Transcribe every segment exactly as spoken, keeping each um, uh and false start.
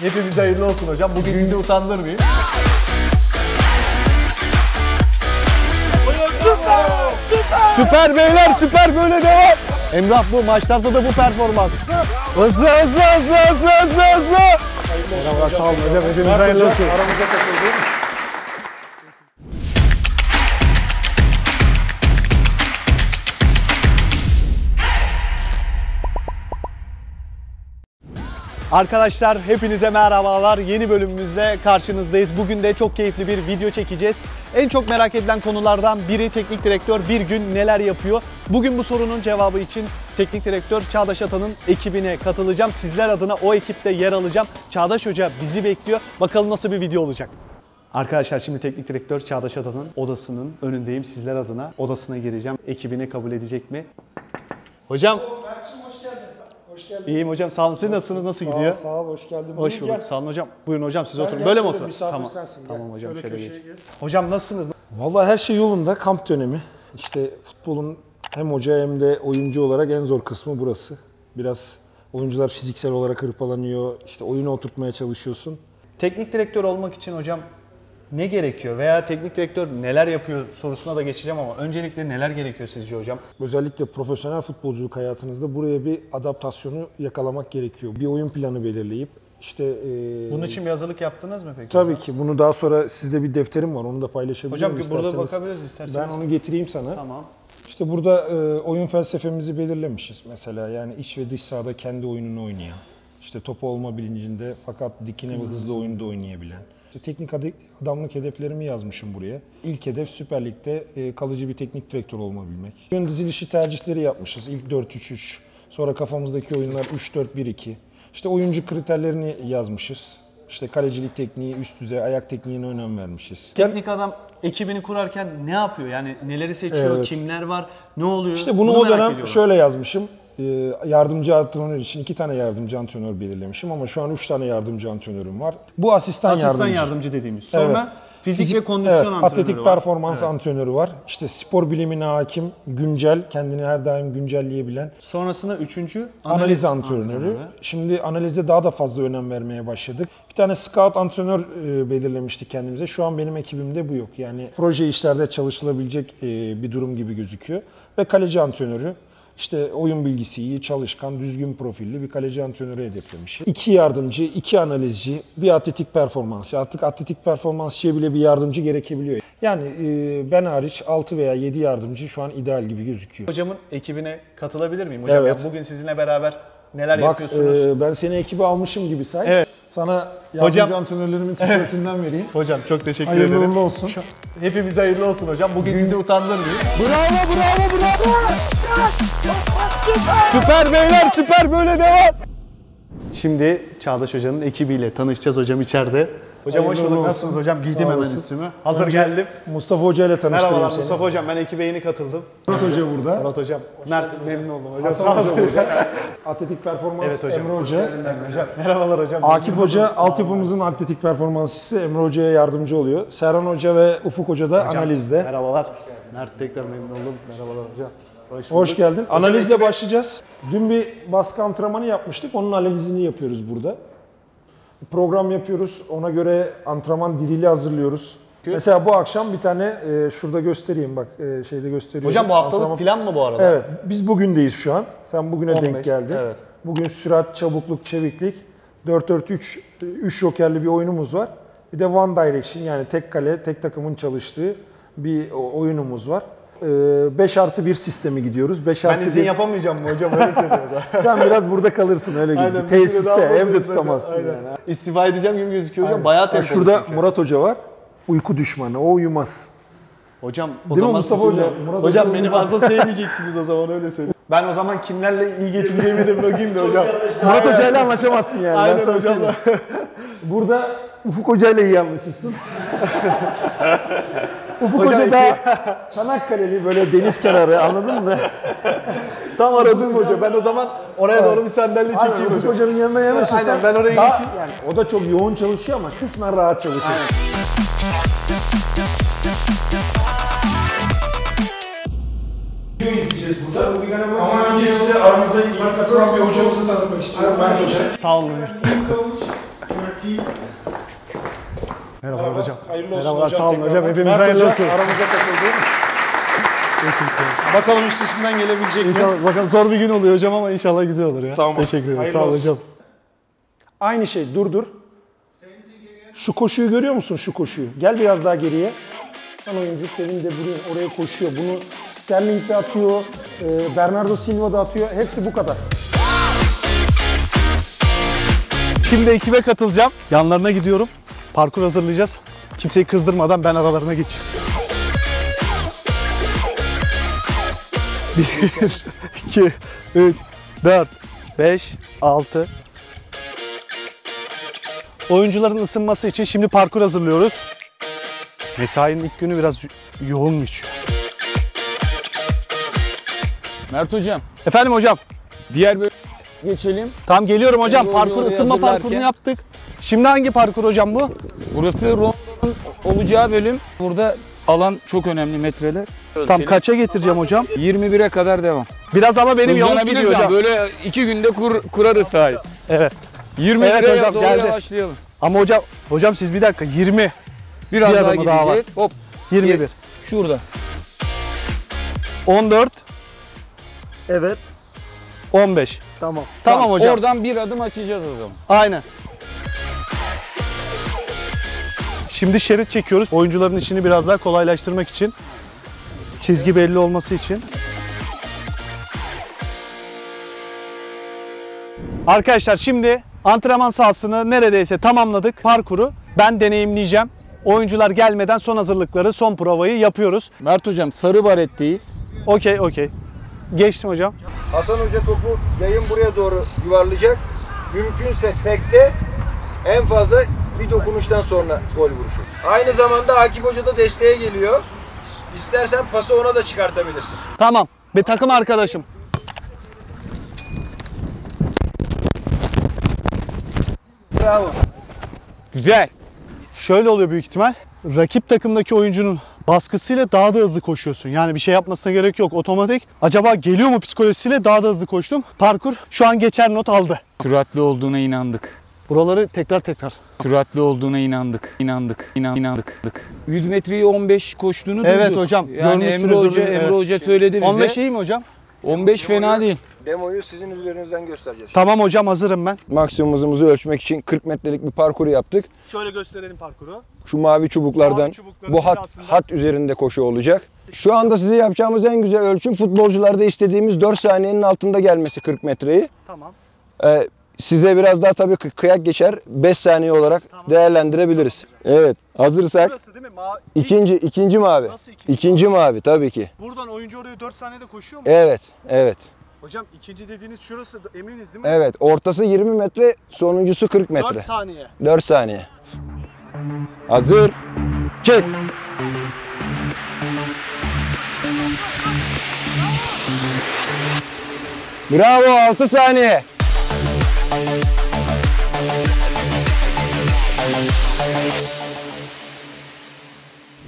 Hepimize hayırlı olsun hocam. Bugün sizi utandırmayayım. Süper beyler, süper, böyle devam. Emrah bu maçlarda da bu performans. Hızlı hızlı hızlı hızlı hızlı hızlı. Eyvallah, sağ olun hocam. Hepimize hayırlı olsun. Aramızda takılıyoruz. Arkadaşlar hepinize merhabalar. Yeni bölümümüzle karşınızdayız. Bugün de çok keyifli bir video çekeceğiz. En çok merak edilen konulardan biri teknik direktör bir gün neler yapıyor? Bugün bu sorunun cevabı için teknik direktör Çağdaş Atan'ın ekibine katılacağım. Sizler adına o ekipte yer alacağım. Çağdaş Hoca bizi bekliyor. Bakalım nasıl bir video olacak. Arkadaşlar şimdi teknik direktör Çağdaş Atan'ın odasının önündeyim. Sizler adına odasına gireceğim. Ekibine kabul edecek mi? Hocam... Hoş geldin. İyiyim hocam, sağ olun. Siz nasılsınız? Nasıl sağ gidiyor? Ol, sağ ol, hoş geldin. Hoş bulduk, sağ olun hocam. Buyurun hocam, siz ben oturun. Böyle mi oturun? Tamam, tamam hocam. Şöyle, şöyle geç. geç. Hocam nasılsınız? Vallahi her şey yolunda, kamp dönemi. İşte futbolun hem hoca hem de oyuncu olarak en zor kısmı burası. Biraz oyuncular fiziksel olarak hırpalanıyor, işte oyunu oturtmaya çalışıyorsun. Teknik direktör olmak için hocam ne gerekiyor veya teknik direktör neler yapıyor sorusuna da geçeceğim ama öncelikle neler gerekiyor sizce hocam? Özellikle profesyonel futbolculuk hayatınızda buraya bir adaptasyonu yakalamak gerekiyor. Bir oyun planı belirleyip işte... E... Bunun için bir hazırlık yaptınız mı peki? Tabii hocam? ki. Bunu daha sonra sizde bir defterim var. Onu da paylaşabilirim hocam, isterseniz. Hocam burada bakabiliriz isterseniz. Ben onu getireyim sana. Tamam. İşte burada e, oyun felsefemizi belirlemişiz mesela. Yani iç ve dış sahada kendi oyununu oynayan. İşte topu olma bilincinde fakat dikine ve hızlı oyunda oynayabilen. Teknik adamlık hedeflerimi yazmışım buraya. İlk hedef Süper Lig'de kalıcı bir teknik direktör olabilmek. Yön dizilişi tercihleri yapmışız. İlk dört üç üç, sonra kafamızdaki oyunlar üç dört bir iki. İşte oyuncu kriterlerini yazmışız. İşte kalecilik tekniği, üst düzey, ayak tekniğine önem vermişiz. Teknik adam ekibini kurarken ne yapıyor? Yani neleri seçiyor, evet. Kimler var, ne oluyor? İşte bunu, bunu o dönem şöyle yazmışım. Yardımcı antrenör için iki tane yardımcı antrenör belirlemişim ama şu an üç tane yardımcı antrenörüm var. Bu asistan, asistan yardımcı. Asistan yardımcı dediğimiz. Sonra evet. fizik, fizik ve kondisyon evet, antrenörü atletik var. Atletik performans evet. antrenörü var. İşte spor bilimine hakim, güncel, kendini her daim güncelleyebilen. Sonrasında üçüncü analiz, analiz antrenörü. antrenörü. Şimdi analize daha da fazla önem vermeye başladık. Bir tane scout antrenör belirlemiştik kendimize. Şu an benim ekibimde bu yok. Yani proje işlerde çalışılabilecek bir durum gibi gözüküyor. Ve kaleci antrenörü. İşte oyun bilgisi iyi, çalışkan, düzgün profilli bir kaleci antrenörü hedeflemiş. İki yardımcı, iki analizci, bir atletik performansçı. Artık atletik performansçıya bile bir yardımcı gerekebiliyor. Yani e, ben hariç altı veya yedi yardımcı şu an ideal gibi gözüküyor. Hocamın ekibine katılabilir miyim? Hocam evet. Bugün sizinle beraber neler Bak, yapıyorsunuz? E, ben seni ekibe almışım gibi say. Evet. Sana yardımcı hocam, antrenörlerimin tişörtünden vereyim. Hocam çok teşekkür hayırlı ederim. Hayırlı olsun. Hepimize hayırlı olsun hocam. Bugün Gün... sizi utandırmayayım. Bravo, bravo, bravo. Süper beyler, süper, böyle devam. Şimdi Çağdaş Hoca'nın ekibiyle tanışacağız hocam içeride. Hocam hayırlı hoş bulduk. Nasılsınız hocam? Giydim hemen üstümü. Hazır önce geldim. Mustafa Hoca ile tanıştırıyorum seni. Merhabalar Mustafa Hocam. Ben ekibe yeni katıldım. Murat Hoca burada. Murat Hocam. Mert, memnun oldum hocam. Hasan Hoca burada. Atletik Performans evet, hocam. Emre Hoca. Merhabalar hocam. Merhabalar hocam. Akif Hoca, hocam. Hoca altyapımızın atletik performansçısı Emre Hoca'ya yardımcı oluyor. Serhan Hoca ve Ufuk Hoca da hocam, analizde. Merhabalar. Mert tekrar memnun oldum. Merhabalar hocam. Hoş, Hoş geldin. Hocam, analizle ekibi... başlayacağız. Dün bir baskı antrenmanı yapmıştık. Onun analizini yapıyoruz burada. Program yapıyoruz. Ona göre antrenman diliyle hazırlıyoruz. Kötü. Mesela bu akşam bir tane e, şurada göstereyim bak e, şeyde gösteriyorum. Hocam bu haftalık antrenman... plan mı bu arada? Evet. Biz bugündeyiz şu an. Sen bugüne on beş denk geldin. Evet. Bugün sürat, çabukluk, çeviklik, dört dört üç, üç jokerli bir oyunumuz var. Bir de one direction yani tek kale, tek takımın çalıştığı bir oyunumuz var. beş artı bir sistemi gidiyoruz. beş ben izin bir... yapamayacağım mı hocam? Öyle söylüyoruz. Sen biraz burada kalırsın öyle gibi. Tesiste evde tutamazsın. Aynen. Yani. İstifa edeceğim gibi gözüküyor hocam. Aynen. Bayağı tempo. Şurada çünkü. Murat Hoca var. Uyku düşmanı. O uyumaz. Hocam o Değil zaman Mustafa Hoca, Murat hocam beni fazla sevmeyeceksiniz o zaman öyle söyleyeyim. Ben o zaman kimlerle iyi geçineceğimi de bırakayım da hocam. Murat Hoca ile anlaşamazsın yani. Aynen hocam. Burada Ufuk Hoca ile iyi anlaşırsın. Ufuk Hoca, Hoca da Çanakkale'li böyle deniz kenarı anladın mı? Tam aradığım hoca. Ben o zaman oraya doğru bir sandalye çekeyim hocam. Ufuk Hoca'nın yanına yanaşırsan. Aynen ben oraya daha, geçeyim. Yani. O da çok yoğun çalışıyor ama kısmen rahat çalışıyor. Aynen. Burada. Ama önce size aramıza ilk katılan bir hocamızı tanıtmak istiyorum. Ben hocam. Sağ olun. Merhabalar Merhaba. hocam. Hayırlı olsun Merhabalar, hocam. Sağ olun hocam. Hepimiz Mert hayırlı olsun. Aramıza takıldı. Bakalım üstesinden gelebilecek inşallah, mi? Bakalım zor bir gün oluyor hocam ama inşallah güzel olur ya. Tamam. Teşekkür ederim. Hayırlı Sağ olun hocam. Aynı şey durdur. Şu koşuyu görüyor musun şu koşuyu? Gel biraz daha geriye. Son oyuncu Kevin de buraya oraya koşuyor. Bunu Sterling de atıyor. E, Bernardo Silva da atıyor. Hepsi bu kadar. Şimdi ekibe katılacağım. Yanlarına gidiyorum. Parkur hazırlayacağız. Kimseyi kızdırmadan ben aralarına geçeyim. bir, iki, üç, dört, beş, altı. Oyuncuların ısınması için şimdi parkur hazırlıyoruz. Mesainin ilk günü biraz yoğunmuş. Mert hocam. Efendim hocam. Diğer bölüme geçelim. Tam geliyorum hocam. Parkur ısınma parkurunu yaptık. Şimdi hangi parkur hocam bu? Burası rondonun olacağı bölüm. Burada alan çok önemli, metreler. Tam kaça getireceğim hocam? yirmi bire kadar devam. Biraz ama benim yolum gidiyor hocam. Böyle iki günde kur, kurarız sahip. Evet. yirmi evet hocam geldi. Başlayalım. Ama hocam, hocam siz bir dakika yirmi. Biraz bir daha gideceğiz. Daha Hop. yirmi bir. Şurada. on dört. Evet. on beş. Tamam. Tamam, tamam hocam. Oradan bir adım açacağız o zaman. Aynen. Şimdi şerit çekiyoruz. Oyuncuların işini biraz daha kolaylaştırmak için. Çizgi belli olması için. Arkadaşlar şimdi antrenman sahasını neredeyse tamamladık. Parkuru ben deneyimleyeceğim. Oyuncular gelmeden son hazırlıkları, son provayı yapıyoruz. Mert hocam sarı baretteyiz. Okey okey. Geçtim hocam. Hasan hoca topu yayın buraya doğru yuvarlayacak. Mümkünse tekte en fazla bir dokunuştan sonra gol vuruşu. Aynı zamanda Akif hoca da desteğe geliyor. İstersen pası ona da çıkartabilirsin. Tamam. Bir takım arkadaşım. Bravo. Güzel. Şöyle oluyor büyük ihtimal. Rakip takımdaki oyuncunun baskısıyla daha da hızlı koşuyorsun. Yani bir şey yapmasına gerek yok. Otomatik. Acaba geliyor mu psikolojisiyle daha da hızlı koştum. Parkur şu an geçer not aldı. Süratli olduğuna inandık. Buraları tekrar tekrar. Süratli olduğuna inandık. İnandık. İnan, inandık. yüz metreyi on beş koştuğunu duyduk. Evet hocam. Yani Emre Hoca, Emre evet. Hoca söyledi bize. on beş iyi mi hocam? on beş demoyu, fena değil. Demoyu sizin üzerinizden göstereceğiz. Tamam hocam hazırım ben. Maksimum hızımızı ölçmek için kırk metrelik bir parkuru yaptık. Şöyle gösterelim parkuru. Şu mavi çubuklardan mavi bu hat, aslında... hat üzerinde koşu olacak. Şu anda size yapacağımız en güzel ölçüm futbolcularda istediğimiz dört saniyenin altında gelmesi kırk metreyi. Tamam. Ee, Size biraz daha tabii kıyak geçer beş saniye olarak tamam. değerlendirebiliriz. Evet, hazırsak. Burası değil mi? Ma ikinci, ikinci mavi. Nasıl ikinci? İkinci mavi tabii ki. Buradan oyuncu oraya dört saniyede koşuyor mu? Evet, evet. Hocam ikinci dediğiniz şurası eminiz değil mi? Evet, ortası yirmi metre, sonuncusu kırk metre. dört saniye. dört saniye. Hazır. Çek. Bravo, altı saniye.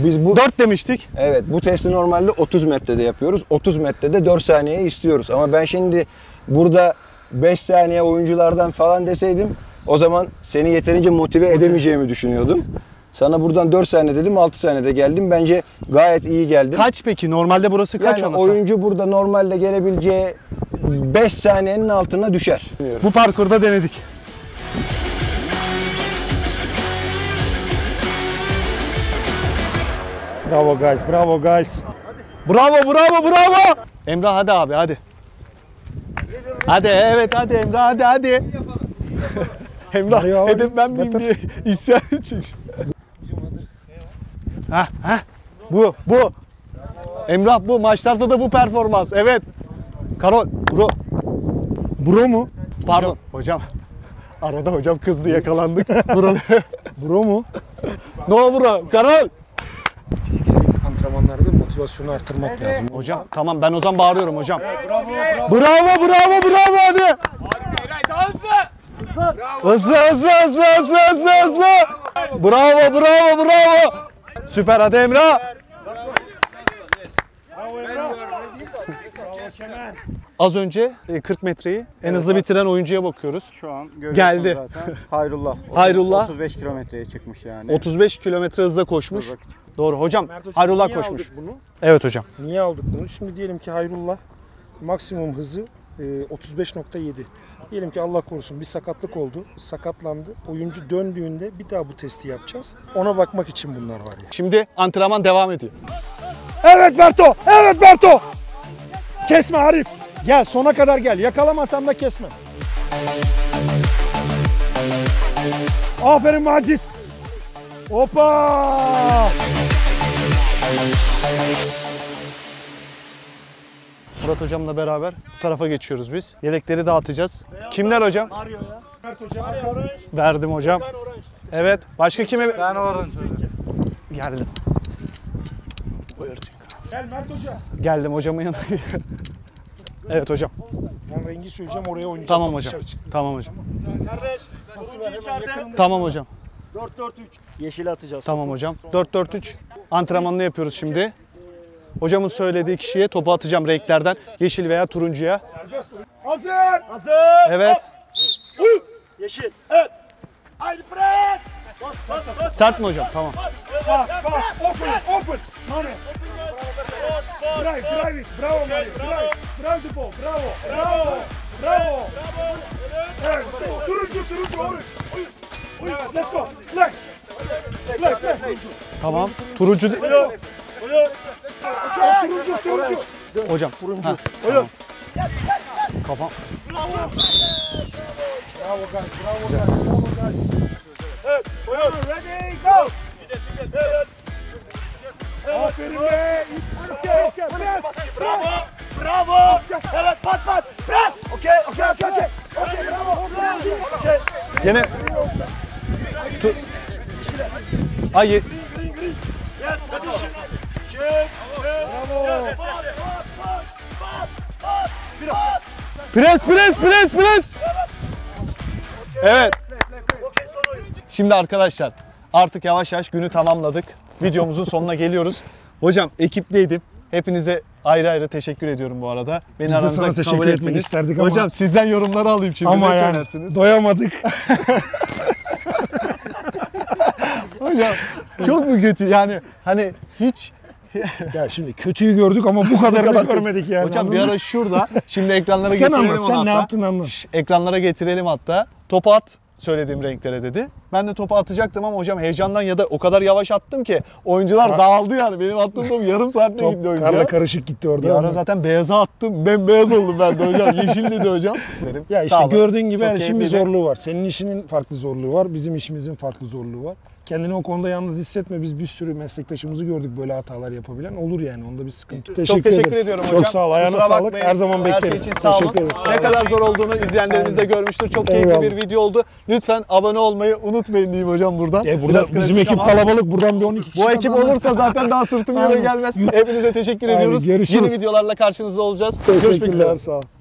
Biz bu dört demiştik. Evet, bu testi normalde otuz metrede yapıyoruz. otuz metrede dört saniye istiyoruz. Ama ben şimdi burada beş saniye oyunculardan falan deseydim o zaman seni yeterince motive edemeyeceğimi düşünüyordum. Sana buradan dört saniye dedim, altı saniyede geldim. Bence gayet iyi geldim. Kaç peki? Normalde burası kaç yani anasın? Oyuncu burada normalde gelebileceği beş saniyenin altına düşer. Bu parkurda denedik. Bravo guys, bravo guys. Bravo, bravo, bravo. Emre hadi abi, hadi. Hadi, evet hadi Emre, hadi, hadi. Emre, hedef ben miyim diye isyan için. Ha, ha. Bu, bu. Emrah bu, maçlarda da bu performans, evet. Karol, bro. Bro mu? Pardon. Hocam, hocam. Arada hocam kızdı, yakalandık. Bro, bro mu? No bro, Karol. Fiziksel antrenmanlarda motivasyonu artırmak evet. lazım. Hocam, tamam ben o zaman bağırıyorum hocam. Evet, bravo, bravo, bravo, bravo, bravo hadi. Hızlı, hızlı, hızlı, hızlı, hızlı, hızlı. Bravo, bravo, bravo. Süper hadi Emrah. Bravo Emrah. Bravo Emrah. Kemal. Az önce kırk metreyi en hızlı bitiren oyuncuya bakıyoruz. Şu an geldi zaten. Hayrullah. Hayrullah. otuz beş kilometreye çıkmış yani. otuz beş kilometre hızla koşmuş. Hızla. Doğru hocam. Hocam Hayrullah koşmuş. Bunu? Evet hocam. Niye aldık bunu? Şimdi diyelim ki Hayrullah maksimum hızı otuz beş nokta yedi. Diyelim ki Allah korusun bir sakatlık oldu, sakatlandı. Oyuncu döndüğünde bir daha bu testi yapacağız. Ona bakmak için bunlar var ya. Şimdi antrenman devam ediyor. Evet Berto! Evet Berto! Kesme Arif! Gel sona kadar gel. Yakalamasam da kesme. Aferin Macit! Hoppa! Murat hocamla beraber bu tarafa geçiyoruz biz. Yelekleri dağıtacağız. Beyaz Kimler var, hocam? Mario ya. Mert hocam. Verdim hocam. Evet. Başka kime? Ben varım. Geldim. Buyur. Gel Mert hoca. Geldim hocamın yanına. Evet hocam. Ben rengi söyleyeceğim, oraya oynayacağım. Tamam hocam. Tamam hocam. Tamam hocam. dört dört üç. Yeşil atacağız. Tamam hocam. dört dört üç antrenmanını yapıyoruz şimdi. Hocamın söylediği kişiye topu atacağım renklerden. Yeşil veya turuncuya. Hazır! Hazır! Evet. Yeşil. Evet. Haydi pres! Sert mi hocam? Tamam. Bas, bas. Open, open. Mane. Drive, drive it. Bravo Mane. Drive. Drive the ball. Bravo. Bravo. Bravo. Evet. Turuncu, turuncu, orange. Let's go. Black. Black, black. Tamam. Turuncu. Hocam turuncu, turuncu. Hocam turuncu. Ha, tamam. Kafam. Bravo. Bravo guys, bravo guys, bravo guys. Evet, buyur. Ready, go. Aferin be. Okay, okay. Bravo, bravo. Evet, pat pat. Press. Okay, okay, okay. Okay, bravo. Okay. Yine. Ay. Pres, pres, pres, pres. Evet. Şimdi arkadaşlar artık yavaş yavaş günü tamamladık. Videomuzun sonuna geliyoruz. Hocam ekipleydim. Hepinize ayrı ayrı teşekkür ediyorum bu arada. Beni biz de sana teşekkür etmek isterdik ama. Hocam sizden yorumları alayım şimdi. Ama yani doyamadık. Hocam çok mu kötü yani hani hiç... Ya şimdi kötüyü gördük ama bu kadar, kadar da görmedik yani. Hocam bir ara şurada, şimdi ekranlara sen getirelim anlat, sen hatta. Ne yaptın anlat. Ekranlara getirelim hatta. Topu at söylediğim renklere dedi. Ben de topu atacaktım ama hocam heyecandan ya da o kadar yavaş attım ki oyuncular ha. dağıldı yani. Benim attığım top yarım saatte top gitti oyuncuya. Karla karışık gitti orada. Bir ara zaten beyaza attım. Ben beyaz oldum ben de hocam. Yeşil dedi hocam. Derim. Ya işte gördüğün gibi her şeyin bir zorluğu var. Senin işinin farklı zorluğu var. Bizim işimizin farklı zorluğu var. Kendini o konuda yalnız hissetme. Biz bir sürü meslektaşımızı gördük böyle hatalar yapabilen. Olur yani onda bir sıkıntı. Teşekkür Çok teşekkür ederiz. ediyorum hocam. Çok sağ ol. Ayağına sağlık. Bakmayın. Her zaman bekleriz. Her şey için sağ olun. Ne kadar zor olduğunu izleyenlerimiz de görmüştür. Çok keyifli Eyvallah. bir video oldu. Lütfen abone olmayı unutmayın diyeyim hocam buradan. E burada bizim ekip ama. kalabalık. Buradan bir on iki kişi. Bu ekip olursa zaten daha sırtım yere gelmez. Hepinize teşekkür Aynen. ediyoruz. Görüşürüz. Yeni videolarla karşınızda olacağız. Görüşmek üzere. Sağ ol.